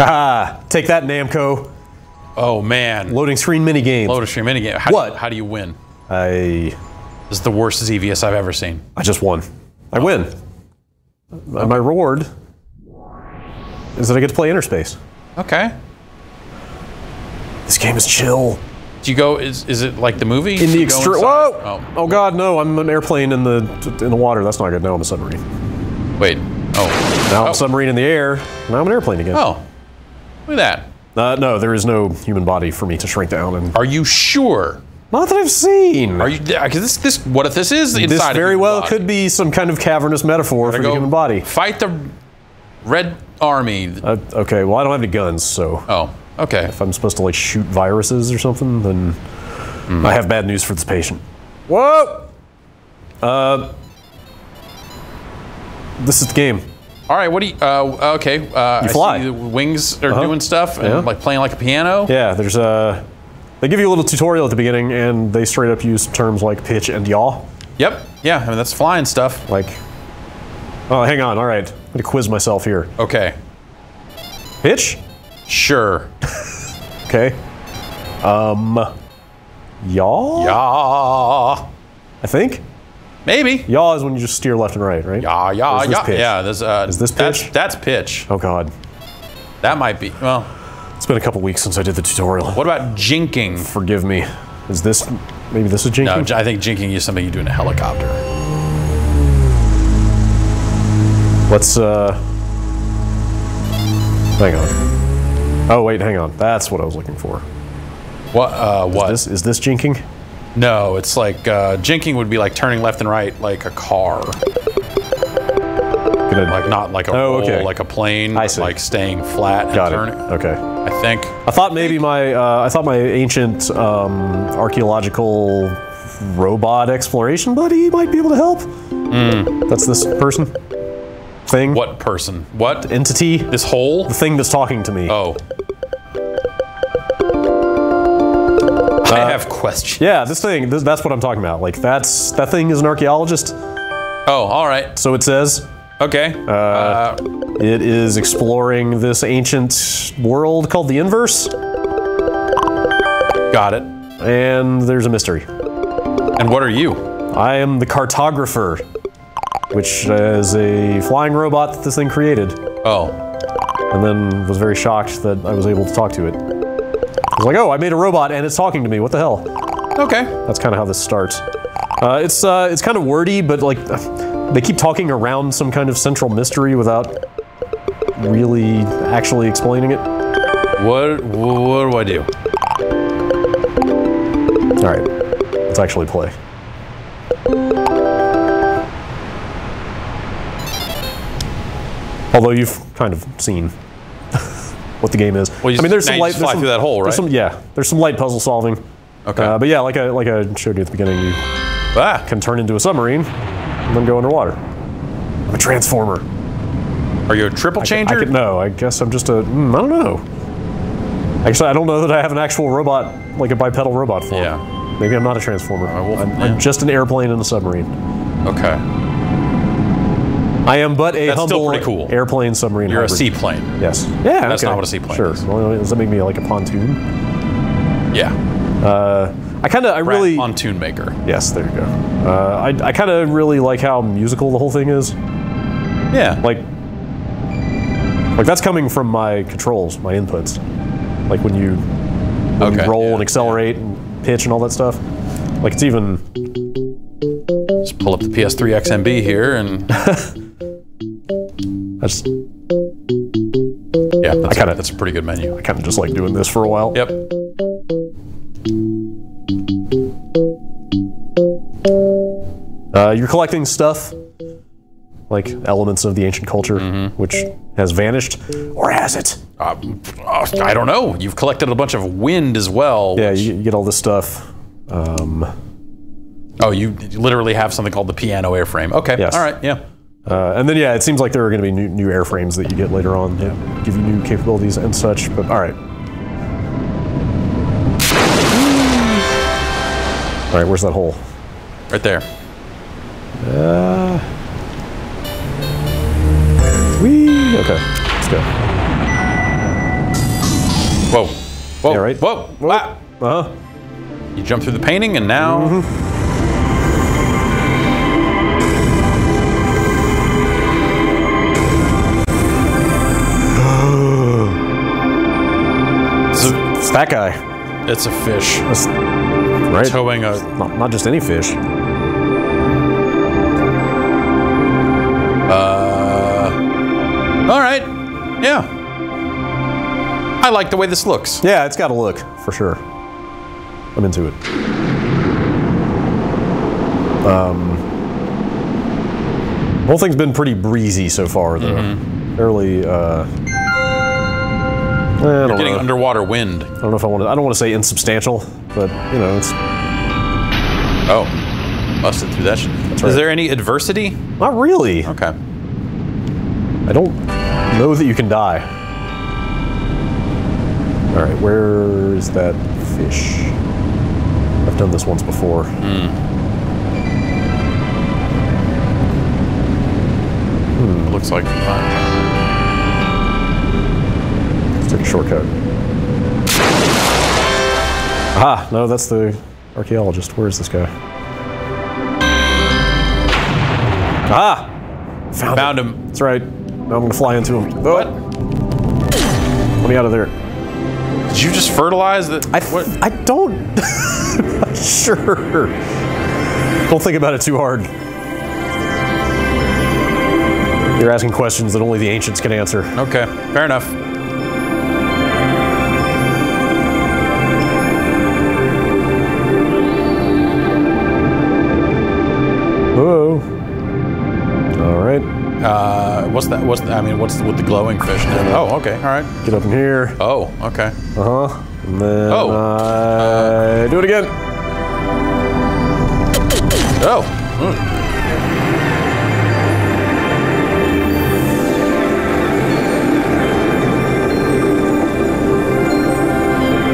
Ah, take that, Namco. Oh man. Loading screen minigame. Loading screen minigame. How do you win? This is the worst ZVS I've ever seen. I just won. I win. My reward is that I get to play InnerSpace. Okay. This game is chill. Do you go? Is it like the movie? In the extreme. Whoa! Oh. Oh God, no! I'm an airplane in the water. That's not good. Now I'm a submarine. Wait. Oh. Now I'm a submarine in the air. Now I'm an airplane again. Oh. Look at that. No, there is no human body for me to shrink down and. Are you sure? Not that I've seen. Are you? Because this. What if this is inside? This very well could be some kind of cavernous metaphor for the human body. Fight the Red Army. Okay. Well, I don't have any guns, so. Oh. Okay. If I'm supposed to like shoot viruses or something, then I have bad news for this patient. Whoa! This is the game. All right. What do you? Okay. You fly. I see the wings are doing stuff and like playing like a piano. Yeah. There's a. They give you a little tutorial at the beginning, and they straight up use terms like pitch and yaw. Yep. Yeah. I mean that's flying stuff. Like. Oh, hang on. All right. I'm gonna quiz myself here. Okay. Pitch. Sure. Okay. Yaw? Yaw. I think? Maybe. Yaw is when you just steer left and right? Yaw, yaw, yaw. Pitch? Yeah, there's, is this pitch? That's pitch. Oh, God. That might be. Well, it's been a couple weeks since I did the tutorial. What about jinking? Forgive me. Is this. Maybe this is jinking? No, I think jinking is something you do in a helicopter. Let's, Hang on. Oh wait, hang on. That's what I was looking for. What? What? Is this jinking? No, it's like jinking would be like turning left and right, like a car. Like not like a roll, okay. Like a plane. I see. Like staying flat and turning. Okay. I think. I thought maybe my I thought my ancient archaeological robot exploration buddy might be able to help. Mm. That's this person. Thing. What person? What entity? This hole? The thing that's talking to me. Oh. I have questions. Yeah, this thing. That's what I'm talking about. Like that thing is an archaeologist. Oh, all right. So it says. Okay. It is exploring this ancient world called the Inverse. Got it. And there's a mystery. And what are you? I am the cartographer. Which is a flying robot that this thing created. Oh. And then was very shocked that I was able to talk to it. I was like, oh, I made a robot and it's talking to me, what the hell? Okay. That's kind of how this starts. It's kind of wordy, but like, they keep talking around some kind of central mystery without really actually explaining it. What do I do? All right, let's actually play. Although you've kind of seen what the game is. Well, I mean, there's some light. Just fly through that hole, right? There's some light puzzle solving. Okay. But yeah, like I showed you at the beginning, you can turn into a submarine and then go underwater. I'm a transformer. Are you a triple changer? No, I guess I'm just a. I don't know. Actually, I don't know that I have an actual robot, like a bipedal robot form. Yeah. Maybe I'm not a transformer. I'm just an airplane and a submarine. Okay. I am but a humble airplane submarine. You're hybrid. A seaplane. Yes. Yeah. That's not what a seaplane is. Sure. Well, does that make me like a pontoon? Yeah. I really pontoon maker. Yes. There you go. I kind of really like how musical the whole thing is. Yeah. Like that's coming from my controls, my inputs. Like when you roll and accelerate and pitch and all that stuff. Like it's even. Just pull up the PS3 XMB here and. That's, yeah, that's a pretty good menu. I kind of just like doing this for a while. Yep. You're collecting stuff, like elements of the ancient culture, which has vanished, or has it? I don't know. You've collected a bunch of wind as well. Yeah, you get all this stuff. Oh, you literally have something called the piano airframe. Okay. Yes. All right. Yeah. And then, yeah, it seems like there are going to be new airframes that you get later on that give you new capabilities and such, but all right. All right, where's that hole? Right there. Whee! Okay, let's go. Whoa, yeah, right? Whoa, whoa. Wow. Uh-huh. You jump through the painting and now... Mm-hmm. It's that guy. It's a fish. It's right. Towing a... Not just any fish. Alright. Yeah. I like the way this looks. Yeah, it's got a look, for sure. I'm into it. The whole thing's been pretty breezy so far, though. Mm-hmm. Fairly, You're getting underwater wind. I don't know if I want to. I don't want to say insubstantial, but you know, it's. Oh, busted through that. That's right. Is there any adversity? Not really. Okay. I don't know that you can die. All right, where is that fish? I've done this once before. It looks like. Took a shortcut. Ah, no, that's the archaeologist. Where is this guy? Ah! Found him. That's right. Now I'm gonna fly into him. What? Let me out of there. Did you just fertilize that? I don't. Sure. Don't think about it too hard. You're asking questions that only the ancients can answer. Okay, fair enough. What's that? What's the, I mean? What's with the glowing fish? Oh, okay, all right. Get up in here. Oh, okay. Uh huh. And then do it again. Oh.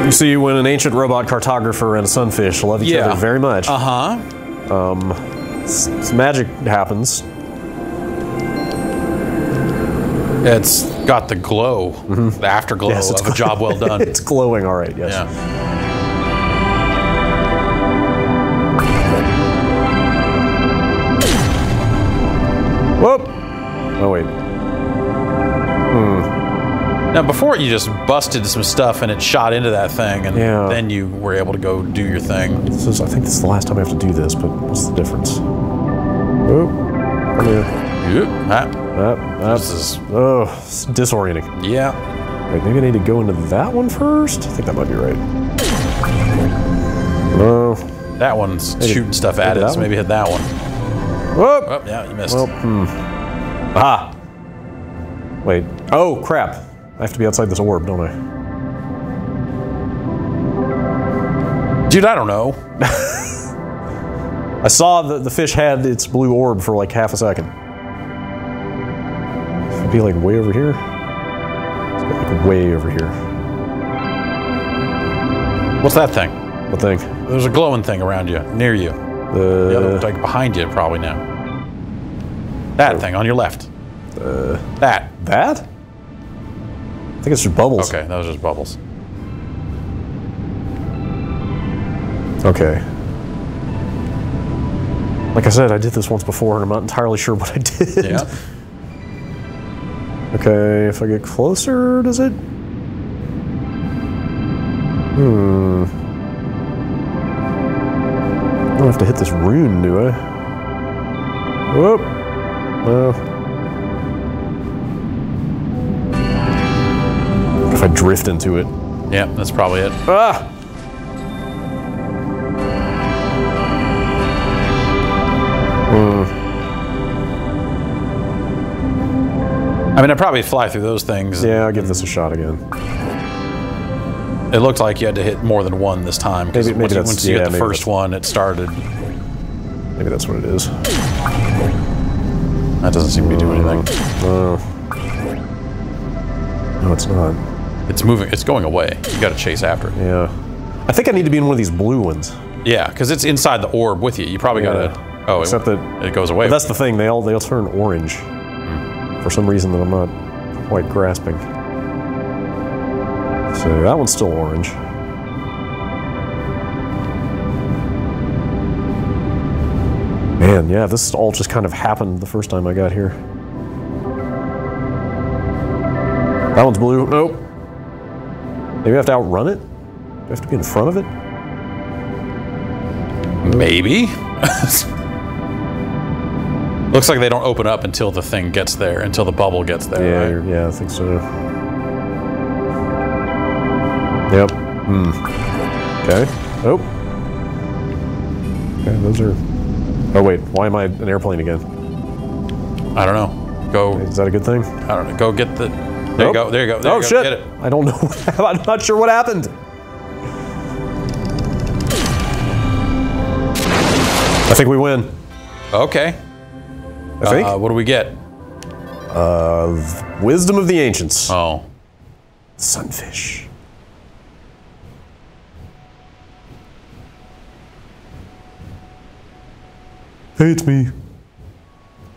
You see, when an ancient robot cartographer and a sunfish love each other very much. Uh huh. Some magic happens. It's got the glow, the afterglow of a job well done. It's glowing, all right, yes. Yeah. Whoop! Oh, wait. Now, before you just busted some stuff and it shot into that thing, and then you were able to go do your thing. This is, I think this is the last time I have to do this, but what's the difference? Whoop. Oh, it's disorienting. Yeah. Wait, maybe I need to go into that one first? I think that might be right. Oh. That one's shooting stuff at it, so maybe hit that one. Whoop! Oh, yeah, you missed. Well, ah! Wait. Oh, crap. I have to be outside this orb, don't I? Dude, I don't know. I saw that the fish had its blue orb for like half a second. Be like way over here. It's like way over here. What's that thing? What thing? There's a glowing thing around you, near you. The other, like behind you, probably now. That thing on your left. That? I think it's just bubbles. Okay, that was just bubbles. Okay. Like I said, I did this once before, and I'm not entirely sure what I did. Yeah. Okay, if I get closer, does it? I don't have to hit this rune, do I? Whoop! No. If I drift into it. Yeah, that's probably it. Ah! I mean, I'd probably fly through those things. Yeah, I'll give this a shot again. It looked like you had to hit more than one this time, because once you hit the first one, it started. Maybe that's what it is. That doesn't seem to do anything. No, it's not. It's moving. It's going away. You got to chase after it. Yeah. I think I need to be in one of these blue ones. Yeah, because it's inside the orb with you. You probably got to. Oh, except that it goes away. That's the thing. They all turn orange. For some reason that I'm not quite grasping. Let's So that one's still orange. Man, yeah, this all just kind of happened the first time I got here. That one's blue. Nope. Maybe I have to outrun it? Do I have to be in front of it? Maybe. Looks like they don't open up until the thing gets there, until the bubble gets there, right? Yeah, I think so. Yep. Hmm. Okay. Oh. Okay, those are... Oh, wait. Why am I an airplane again? I don't know. Go... Is that a good thing? I don't know. Go get the... There you go. There you go. There you go. Shit. Get it. I don't know. I'm not sure what happened. I think we win. Okay. I think. What do we get? Wisdom of the Ancients. Oh. Sunfish. Hey, it's me.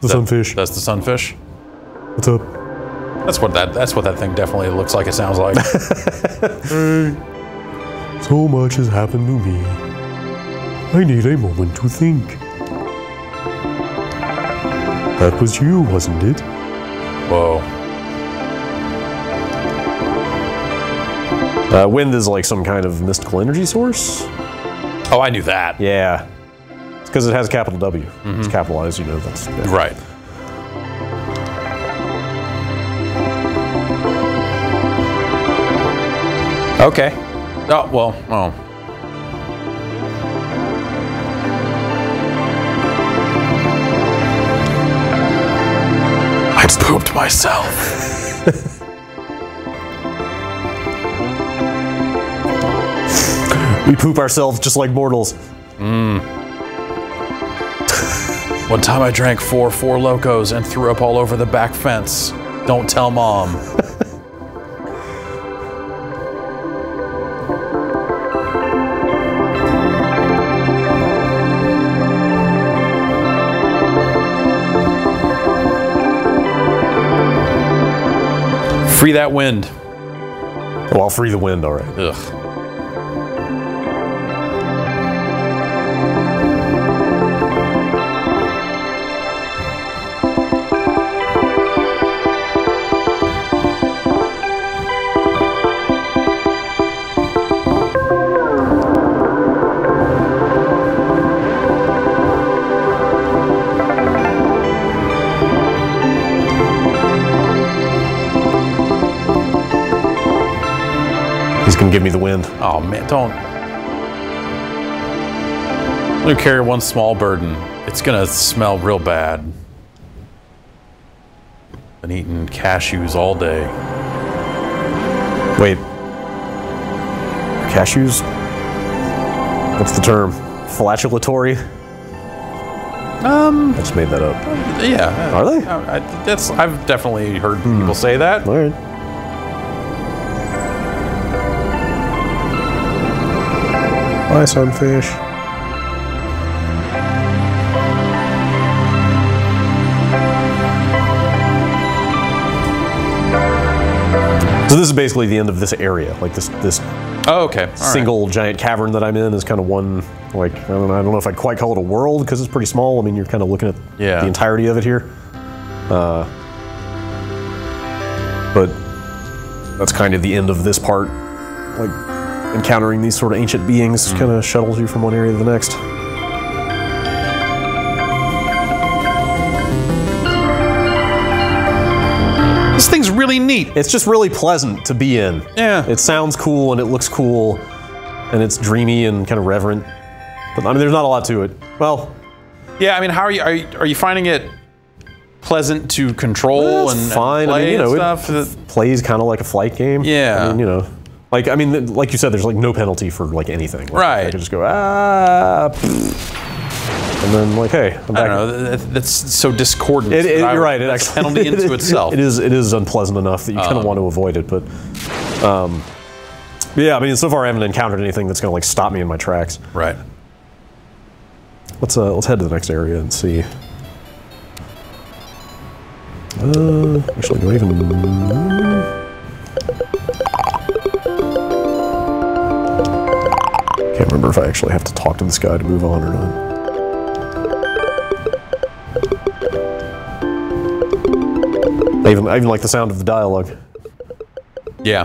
The sunfish. That's the sunfish? What's up? That's what that thing definitely looks like, it sounds like. Hey. So much has happened to me. I need a moment to think. That was you, wasn't it? Whoa. Wind is like some kind of mystical energy source? Oh, I knew that. Yeah. It's because it has a capital W. Mm-hmm. It's capitalized, you know. That's, yeah. Right. Okay. Oh, well, oh. I pooped myself. We poop ourselves just like mortals. Mm. One time I drank four locos and threw up all over the back fence. Don't tell mom. Free that wind. Oh, I'll free the wind, all right. Give me the wind. Oh man, don't. I'm gonna carry one small burden. It's gonna smell real bad. Been eating cashews all day. Wait. Cashews? What's the term? Flatulatory? I just made that up. Yeah. Are they? I've definitely heard people say that. All right. Hi, sunfish. So this is basically the end of this area, like this. Oh, okay. All single right. Giant cavern that I'm in is kind of one, like, I don't know if I'd quite call it a world because it's pretty small. I mean, you're kind of looking at the entirety of it here. But that's kind of the end of this part, like. Encountering these sort of ancient beings kind of shuttles you from one area to the next. This thing's really neat. It's just really pleasant to be in. Yeah. It sounds cool and it looks cool and it's dreamy and kind of reverent. But I mean, there's not a lot to it. Well. Yeah, I mean, how are you finding it pleasant to control and fine. Play and stuff? It plays kind of like a flight game. Yeah. I mean, you know. Like, I mean, like you said, there's like no penalty for like anything. Like, right. I could just go, and then like, hey, I'm back. I don't know, that's so discordant. You're right. It actually penalty into itself. It is unpleasant enough that you kind of want to avoid it, but yeah, I mean, so far I haven't encountered anything that's going to like stop me in my tracks. Right. Let's head to the next area and see. Actually, do I even? remember if I actually have to talk to this guy to move on or not. I even like the sound of the dialogue. Yeah,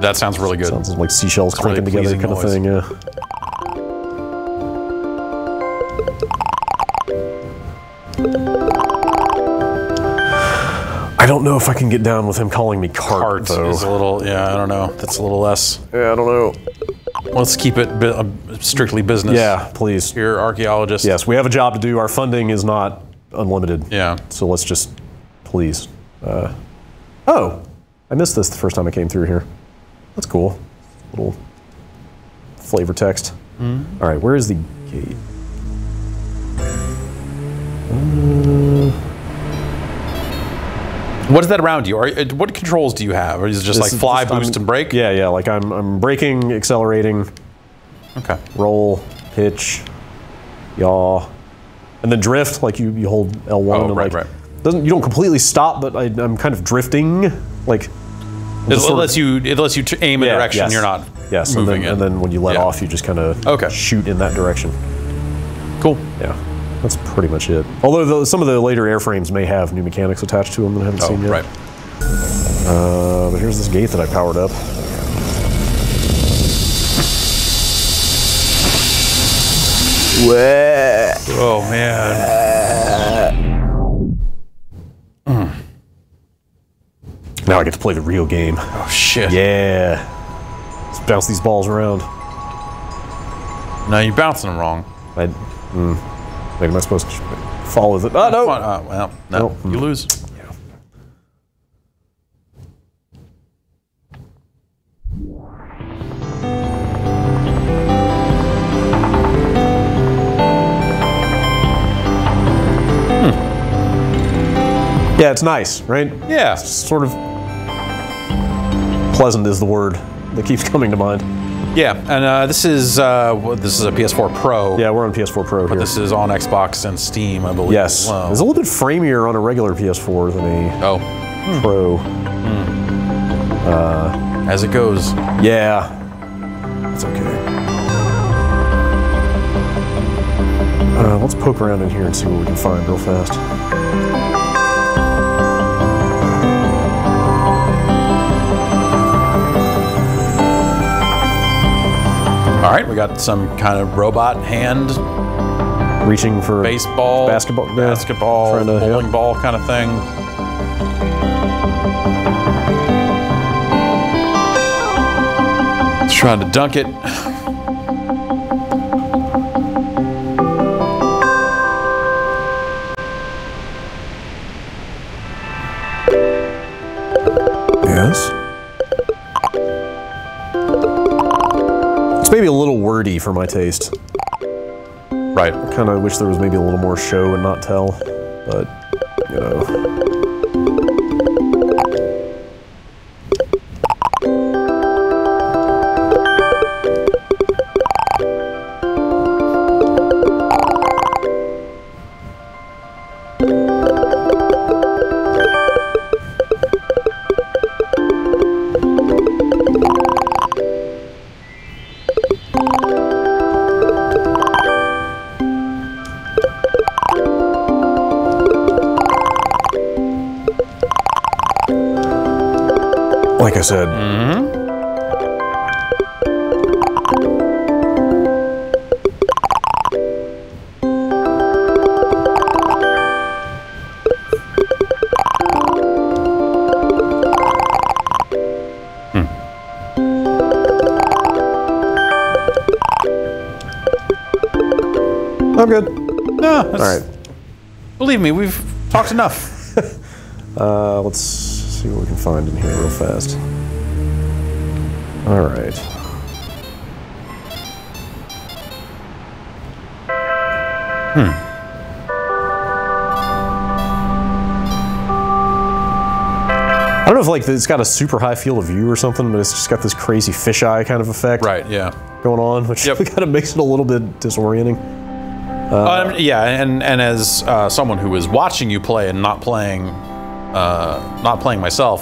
that sounds really good. Sounds like seashells clinking really together kind of thing, yeah. I don't know if I can get down with him calling me Cart, though. Is a little, yeah, I don't know. That's a little less. Yeah, I don't know. Let's keep it strictly business. Yeah, please. You're archaeologists. Yes, we have a job to do. Our funding is not unlimited. Yeah. So let's just, please. Oh, I missed this the first time I came through here. That's cool. Little flavor text. Mm-hmm. All right, where is the gate? What is that around you? What controls do you have? Or is it just like fly, boost, and brake? Yeah, yeah. Like I'm braking, accelerating. Okay. Roll, pitch, yaw, and then drift. Like you hold L1. Oh, and right, like, right. You don't completely stop, but I'm kind of drifting. Like it lets you aim a direction. Yes. You're not moving it. And then when you let off, you just kind of shoot in that direction. Cool. Yeah. That's pretty much it. Although some of the later airframes may have new mechanics attached to them that I haven't seen yet. Right. But here's this gate that I powered up. Oh man. Now I get to play the real game. Oh shit. Yeah. Let's bounce these balls around. No, you're bouncing them wrong. Like, am I supposed to follow the... Oh, no! Well, no. Nope. You lose. Yeah. Hmm. Yeah, it's nice, right? Yeah. It's sort of... pleasant is the word that keeps coming to mind. Yeah, and this is a PS4 Pro. Yeah, we're on PS4 Pro here. But this is on Xbox and Steam, I believe. Yes. Wow. It's a little bit framier on a regular PS4 than a Pro. Mm. As it goes. Yeah. That's okay. Let's poke around in here and see what we can find real fast. All right, we got some kind of robot hand reaching for baseball, basketball, bowling ball kind of thing. It's trying to dunk it. Maybe a little wordy for my taste. Right. I kind of wish there was maybe a little more show and not tell, but, you know. Like I said, I'm good. No, that's, all right. Believe me, we've talked enough. Let's. See what we can find in here real fast. All right. I don't know if like it's got a super high field of view or something, but it's just got this crazy fisheye kind of effect. Right. Yeah. Going on, which kind of makes it a little bit disorienting. Yeah, and as someone who is watching you play and not playing myself,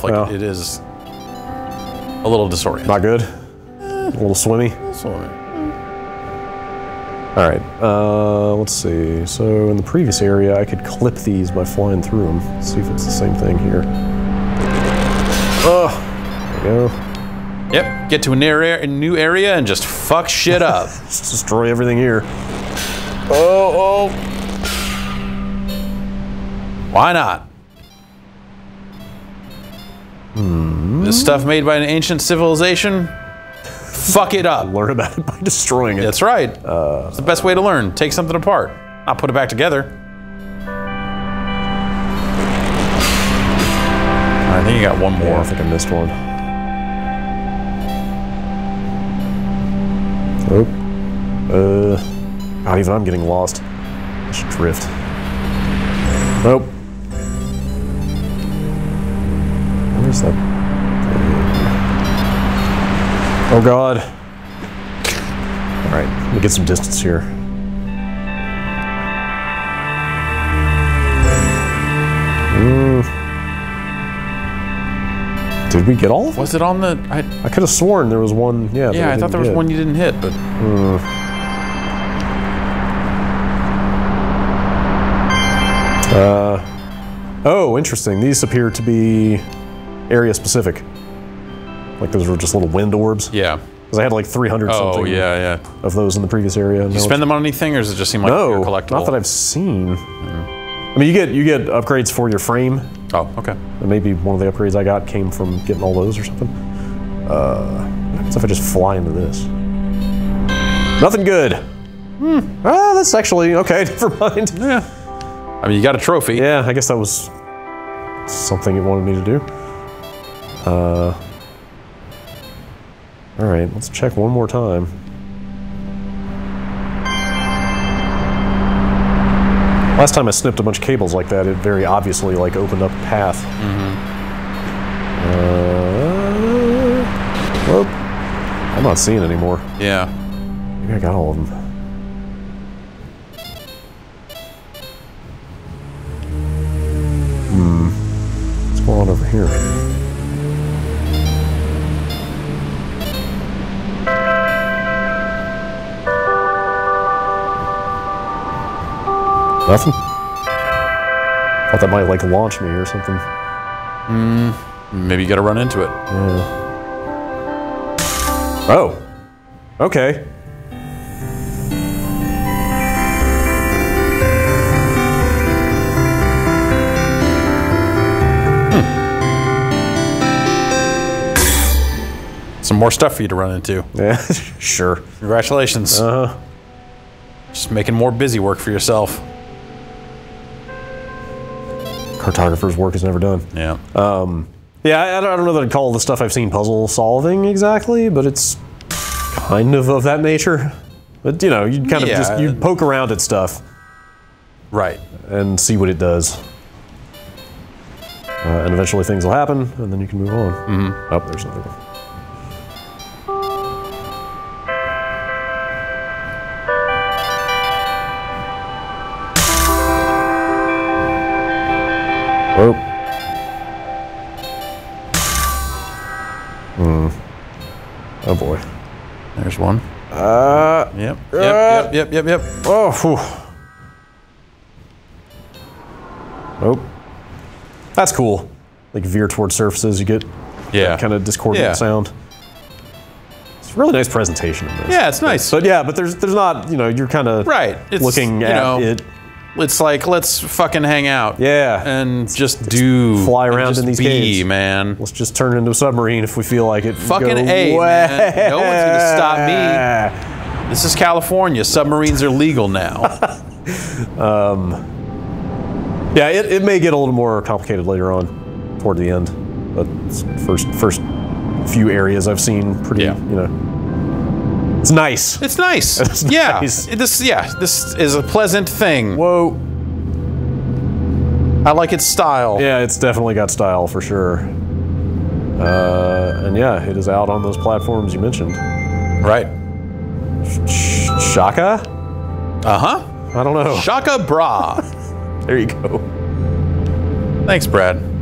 like it is a little disoriented. Not good? A little swimmy? All right, let's see. So in the previous area, I could clip these by flying through them. Let's see if it's the same thing here. Oh, there we go. Yep, get to a new area and just fuck shit up. Just destroy everything here. Oh, oh. Why not? Mm. This stuff made by an ancient civilization? Fuck it up. Learn about it by destroying it. That's right. It's the best way to learn. Take something apart. I'll put it back together. I think you got one more. Yeah, I think I missed one. Oh. God, even I'm getting lost. I should drift. Nope. Where's that? Oh God. All right, let me get some distance here. Mm. Did we get all of them? Was it on the... I could have sworn there was one, yeah. Yeah, I thought there was one you didn't hit, but... oh, interesting. These appear to be area specific. Like those were just little wind orbs. Yeah. Because I had like 300 something of those in the previous area. Did you spend them on anything, or does it just seem like they're collectible? Not that I've seen. Mm. I mean, you get upgrades for your frame. Oh, okay. And maybe one of the upgrades I got came from getting all those or something. What happens if I just fly into this? Nothing good. Hmm. Ah, that's actually, okay, never mind. Yeah. I mean, you got a trophy. Yeah, I guess that was something it wanted me to do. All right, let's check one more time. Last time I snipped a bunch of cables like that, it very obviously like opened up a path. Mm-hmm. Well, I'm not seeing anymore. Yeah. Maybe I got all of them. Hmm. What's going on over here? Nothing? Thought that might like launch me or something. Hmm. Maybe you gotta run into it. Yeah. Oh. Okay. Hmm. Some more stuff for you to run into. Yeah, sure. Congratulations. Uh-huh. Just making more busy work for yourself. Cartographer's work is never done. Yeah. Yeah, I don't know that I'd call the stuff I've seen puzzle solving exactly, but it's kind of that nature. But you know, you'd kind of just you'd poke around at stuff, right, and see what it does, and eventually things will happen, and then you can move on. Mm-hmm. Oh, there's another one. Oh. Hmm. Oh boy. There's one. Yep. Yep. Oh. Whew. Oh. That's cool. Like veer toward surfaces, you get that kind of discordant sound. It's a really nice presentation in this. Yeah, it's nice. But yeah, but there's not, you know, you're kind of looking at it. It's like, let's fucking hang out. Yeah. And just do. Fly around in these caves, man. Let's just turn into a submarine if we feel like it. Fucking A, man. No one's gonna stop me. This is California. Submarines are legal now. Yeah, it may get a little more complicated later on, toward the end. But first few areas I've seen pretty, you know. It's nice. It's nice. It's nice. This is a pleasant thing. Whoa. I like its style. Yeah, it's definitely got style for sure. And yeah, it is out on those platforms you mentioned. Right. Shaka? Uh-huh. I don't know. Shaka bra. There you go. Thanks, Brad.